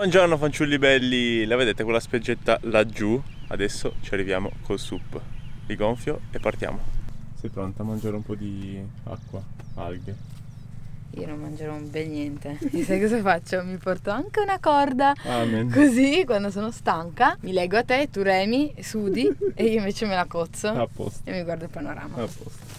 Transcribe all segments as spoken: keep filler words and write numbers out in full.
Buongiorno fanciulli belli, la vedete quella spiaggetta laggiù? Adesso ci arriviamo col S U P, vi gonfio e partiamo. Sei pronta a mangiare un po' di acqua, alghe? Io non mangerò un bel niente, sai cosa faccio? Mi porto anche una corda, amen. Così quando sono stanca mi leggo a te, tu remi, sudi e io invece me la cozzo a posto. E mi guardo il panorama. A posto.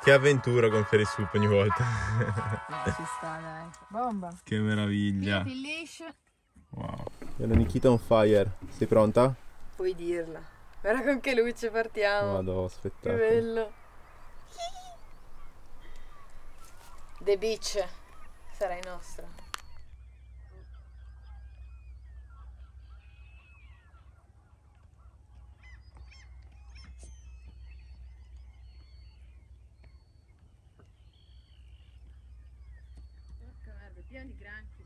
Che avventura con fare il S U P ogni volta. Ci sta, dai. Bomba. Che meraviglia. Il leash. Wow. Veronichita on fire. Sei pronta? Puoi dirla. Guarda con che luce partiamo. Vado, spettacolo. Che bello. The beach. Sarai nostra. Pieno di granchi,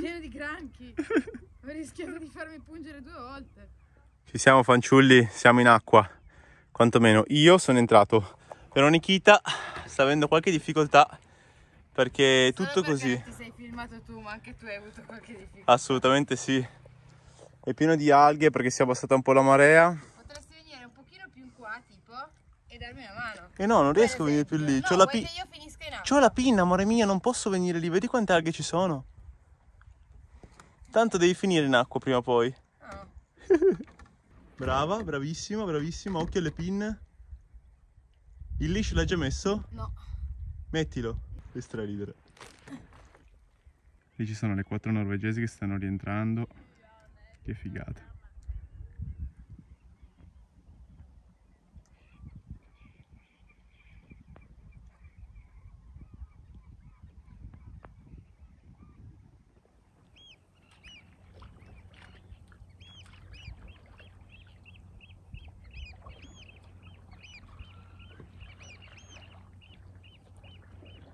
pieno di granchi, ho rischiato di farmi pungere due volte. Ci siamo fanciulli, siamo in acqua, quantomeno io sono entrato. Veronichita sta avendo qualche difficoltà perché è tutto così. Ti sei filmato tu, ma anche tu hai avuto qualche difficoltà. Assolutamente sì, è pieno di alghe perché si è abbassata un po' la marea. Potresti venire un pochino più in qua tipo e darmi una mano. E eh no, non riesco a venire più lì, no, c'ho la pi... io C'ho la pinna, amore mio, non posso venire lì, vedi quante alghe ci sono. Tanto devi finire in acqua prima o poi. Oh. Brava, bravissima, bravissima, occhio alle pinne. Il leash l'hai già messo? No. Mettilo, e straridere. Lì ci sono le quattro norvegesi che stanno rientrando. Che figata.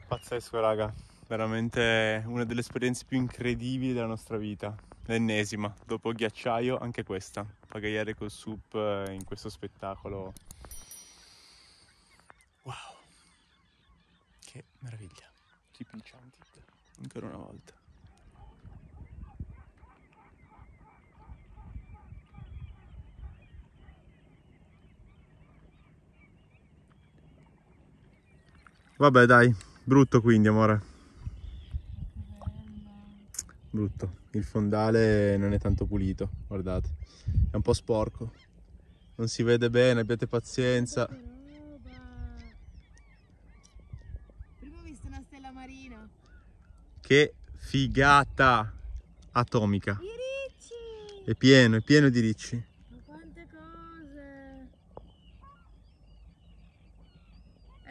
Pazzesco raga, veramente una delle esperienze più incredibili della nostra vita, l'ennesima, dopo ghiacciaio anche questa, pagaiare col S U P in questo spettacolo, wow, che meraviglia, ci pinciamo ancora una volta. Vabbè dai, brutto quindi amore. Brutto, il fondale non è tanto pulito, guardate. È un po' sporco. Non si vede bene, abbiate pazienza. Prima ho visto una stella marina. Che figata atomica. I ricci! È pieno, è pieno di ricci.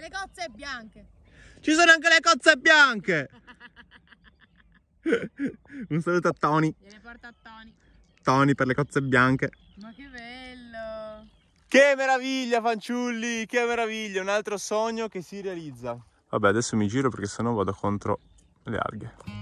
Le cozze bianche. Ci sono anche le cozze bianche. Un saluto a Tony. Gliene porto a Tony. Tony per le cozze bianche. Ma che bello. Che meraviglia fanciulli, che meraviglia. Un altro sogno che si realizza. Vabbè adesso mi giro perché sennò vado contro le alghe.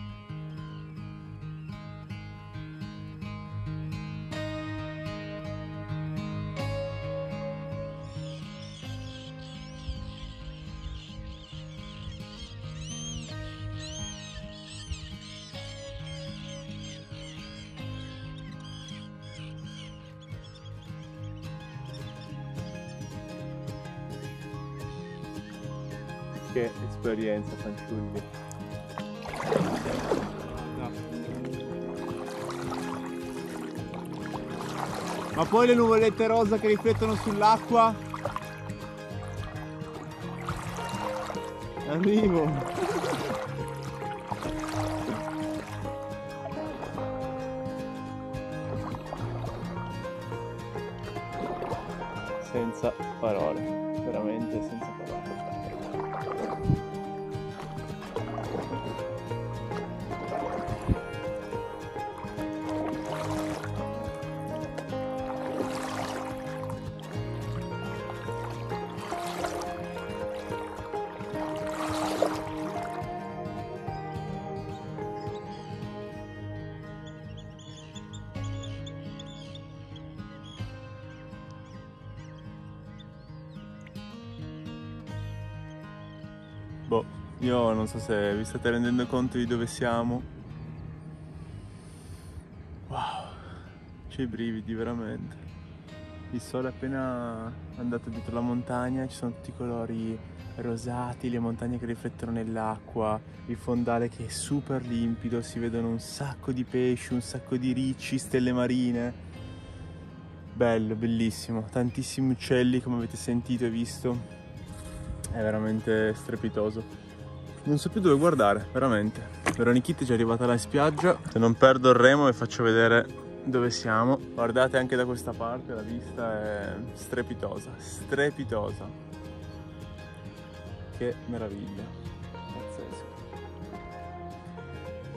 Che esperienza fanciulli. No. Ma poi le nuvolette rosa che riflettono sull'acqua. Arrivo! Senza parole, veramente senza parole. Boh, io non so se vi state rendendo conto di dove siamo. Wow, c'è i brividi veramente. Il sole è appena andato dietro la montagna, ci sono tutti i colori rosati, le montagne che riflettono nell'acqua, il fondale che è super limpido, si vedono un sacco di pesci, un sacco di ricci, stelle marine. Bello, bellissimo, tantissimi uccelli come avete sentito e visto. È veramente strepitoso. Non so più dove guardare, veramente. Veronichita è già arrivata alla spiaggia. Se non perdo il remo vi faccio vedere dove siamo. Guardate anche da questa parte, la vista è strepitosa, strepitosa. Che meraviglia, pazzesco.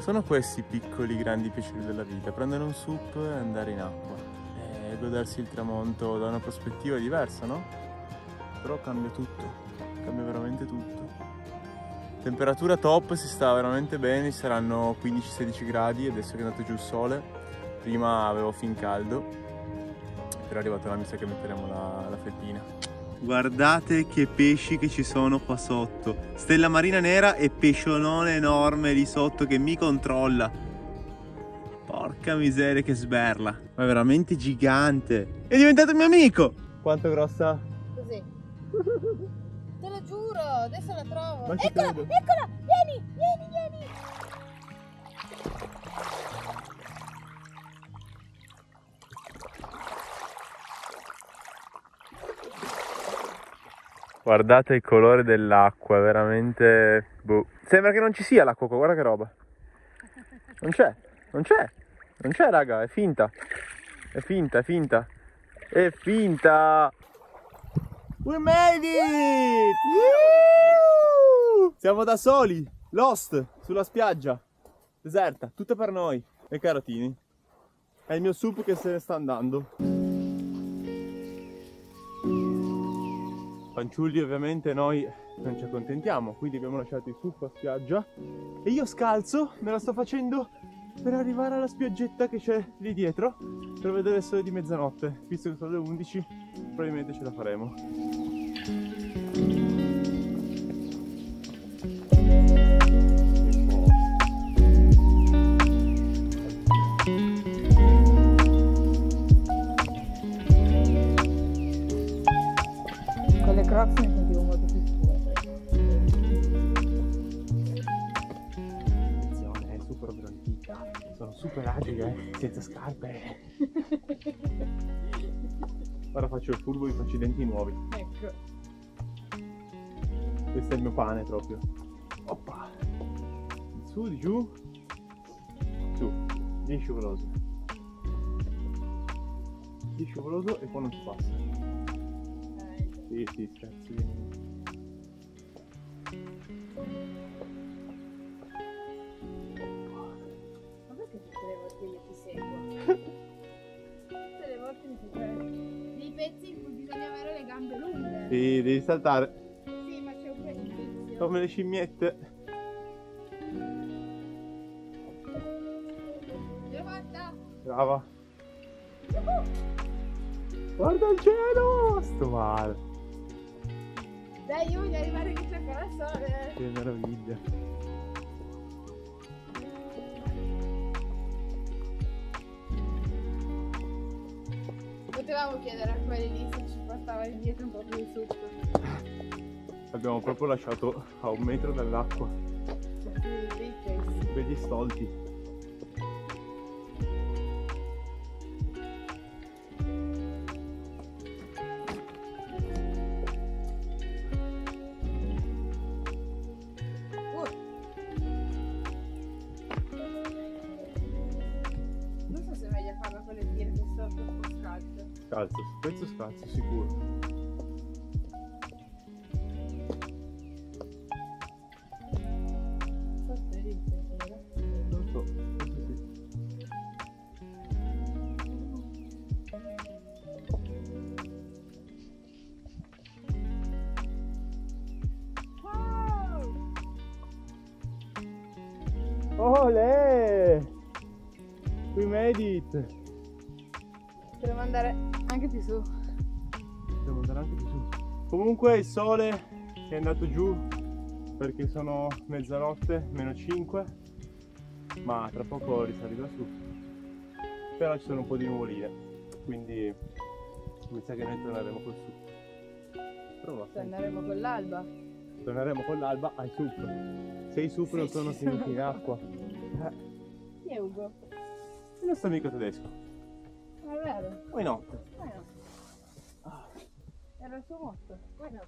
Sono questi piccoli grandi piaceri della vita, prendere un sup e andare in acqua e godersi il tramonto da una prospettiva diversa, no? Però cambia tutto. Cambia veramente tutto. Temperatura top, si sta veramente bene, ci saranno quindici sedici gradi adesso che è andato giù il sole. Prima avevo fin caldo, però è arrivata la messa che metteremo la, la felpina. Guardate che pesci che ci sono qua sotto, stella marina nera e pesciolone enorme lì sotto che mi controlla. Porca miseria che sberla, ma è veramente gigante, è diventato mio amico. Quanto grossa? Così. Te lo giuro, adesso la trovo. Eccola, credo. Eccola, vieni, vieni, vieni. Guardate il colore dell'acqua, veramente... Boh. Sembra che non ci sia l'acqua qua, guarda che roba. Non c'è, non c'è, non c'è raga, è finta. È finta, è finta. È finta. We made it! Woo! Siamo da soli, lost, sulla spiaggia, deserta, tutta per noi e carotini. È il mio sup che se ne sta andando. Fanciulli, ovviamente noi non ci accontentiamo, quindi abbiamo lasciato il sup a spiaggia e io scalzo me la sto facendo per arrivare alla spiaggetta che c'è lì dietro per vedere il sole di mezzanotte. Visto che sono le undici probabilmente ce la faremo. Con le Crocs mi sentivo molto più sicura. È super bronzita, sono super agile, senza scarpe. Ora faccio il furbo e faccio i denti nuovi. Ecco. Questo è il mio pane proprio. Oppa! Su, di giù. Su. Lì scivoloso. Lì scivoloso e poi non si passa. Sì, sì, scherzi. Ma perché tutte le volte io ti seguo? Tutte le volte mi seguo. Pezzi in cui bisogna avere le gambe lunghe. Sì, devi saltare. Sì, ma c'è un pezzo. Come le scimmiette. L'ho fatta. Brava. Uh-huh. Guarda il cielo. Sto male. Dai, io voglio arrivare che c'è ancora il sole. Che meraviglia. Potevamo chiedere a quelli lì se ci portava indietro un po' più in su. L'abbiamo proprio lasciato a un metro dall'acqua. Belli stolti. scalzo, su questo scalzo sicuro. Non so, questo sì. Olè! We made it! Dobbiamo andare anche più su. Dobbiamo andare anche più su. Comunque il sole è andato giù perché sono mezzanotte, meno cinque, ma tra poco risalirà su. Però ci sono un po' di nuvoline, quindi mi sa che noi torneremo col sup. Torneremo con l'alba. Torneremo con l'alba al sup. Se i sup non sono finiti in acqua. Chi è Ugo? Il nostro amico tedesco. Ma è vero? Poi no. Ah. Era il suo motto. Poi no.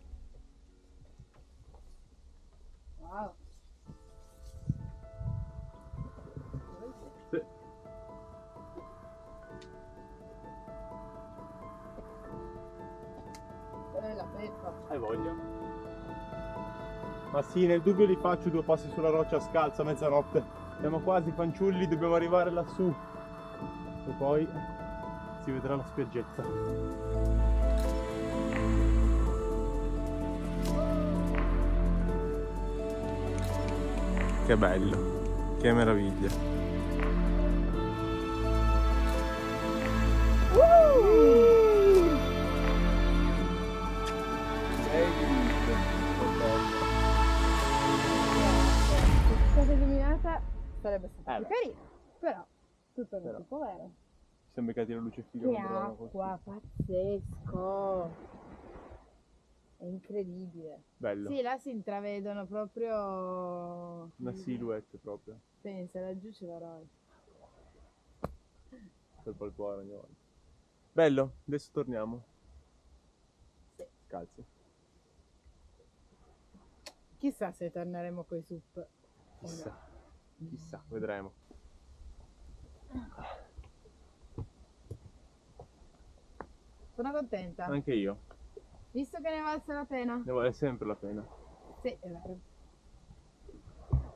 Wow. Sì. Quella è la peppa. Hai voglia? Ma sì, nel dubbio li faccio due passi sulla roccia scalza a mezzanotte. Siamo quasi fanciulli, dobbiamo arrivare lassù. E poi si vedrà la spiaggetta. Che bello, che meraviglia. Uh! Sarebbe stato eh più carino, però tutto non si può vero. Ci siamo beccati la luce figa. Che acqua, pazzesco! È incredibile. Bello. Sì, là si intravedono proprio... Una silhouette proprio. Pensa, laggiù c'è Varoi. Per palpare ogni volta. Bello, adesso torniamo. Sì. Calzi. Chissà se torneremo coi sup. Chissà. No. Chissà, vedremo. Sono contenta. Anche io. Visto che ne valse la pena. Ne vale sempre la pena. Sì, è vero.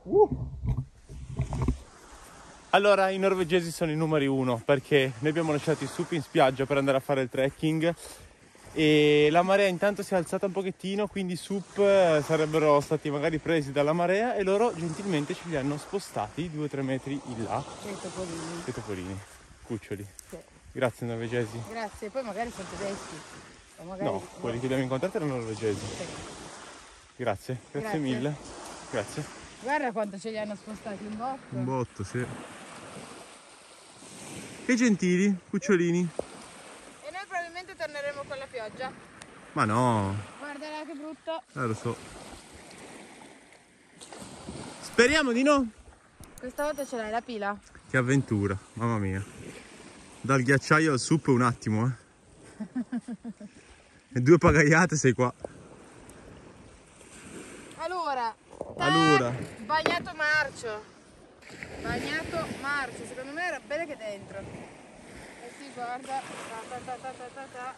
Uh. Allora, i norvegesi sono i numeri uno perché noi abbiamo lasciato i sup in spiaggia per andare a fare il trekking e la marea intanto si è alzata un pochettino, quindi i sup sarebbero stati magari presi dalla marea e loro gentilmente ce li hanno spostati due o tre metri in là. E i topolini. E i topolini, cuccioli. Sì. Grazie norvegesi. Grazie, poi magari sono tedeschi. O magari... No, quelli che abbiamo incontrato erano norvegesi. Sì. Grazie, grazie, grazie mille. Grazie. Guarda quanto ce li hanno spostati, un botto. Un botto, sì. Che gentili, cucciolini. Torneremo con la pioggia. Ma no! Guarda là che brutto! Eh, lo so. Speriamo di no! Questa volta ce l'hai la pila. Che avventura, mamma mia. Dal ghiacciaio al sup un attimo, eh. E due pagaiate sei qua. Allora. Allora. Bagnato marcio. Bagnato marcio. Secondo me era bene che dentro. Sì, guarda, ta, ta, ta, ta, ta, ta.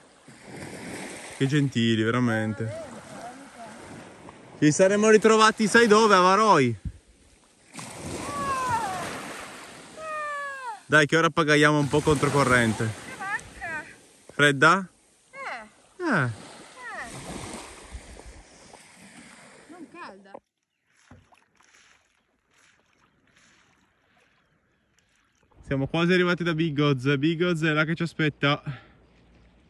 Che gentili, veramente. Ci saremmo ritrovati, sai dove? A Varoi. Dai, che ora pagaiamo un po' controcorrente. Fredda? Eh. Eh. Non calda. Siamo quasi arrivati da Bigoz. Bigoz è là che ci aspetta.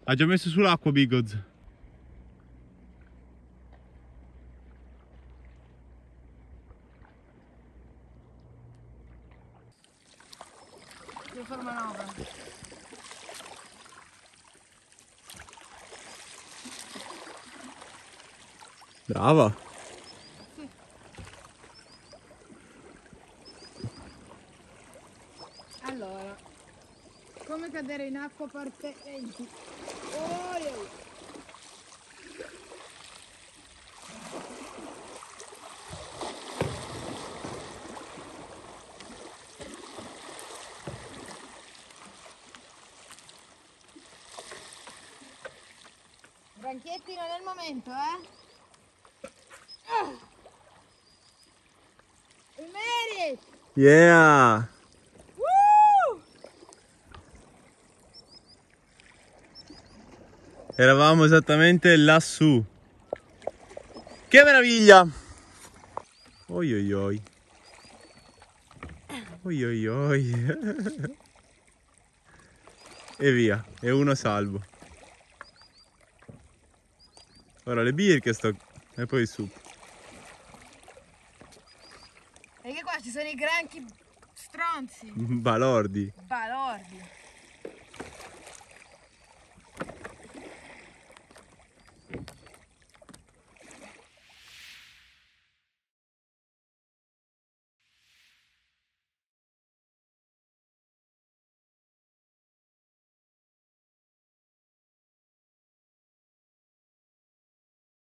Ha già messo sull'acqua Bigoz. Devo fare manovra. Brava. Allora, come cadere in acqua parte venti. Oh, io. Stanchettino del momento, eh? Ah. We made it! Yeah! Woo! Eravamo esattamente lassù. Che meraviglia! Oi oi oi. Oi oi oi. E via, e uno salvo. Ora le birche sto... e poi il sup. Perché qua ci sono i granchi stronzi. Balordi. Balordi.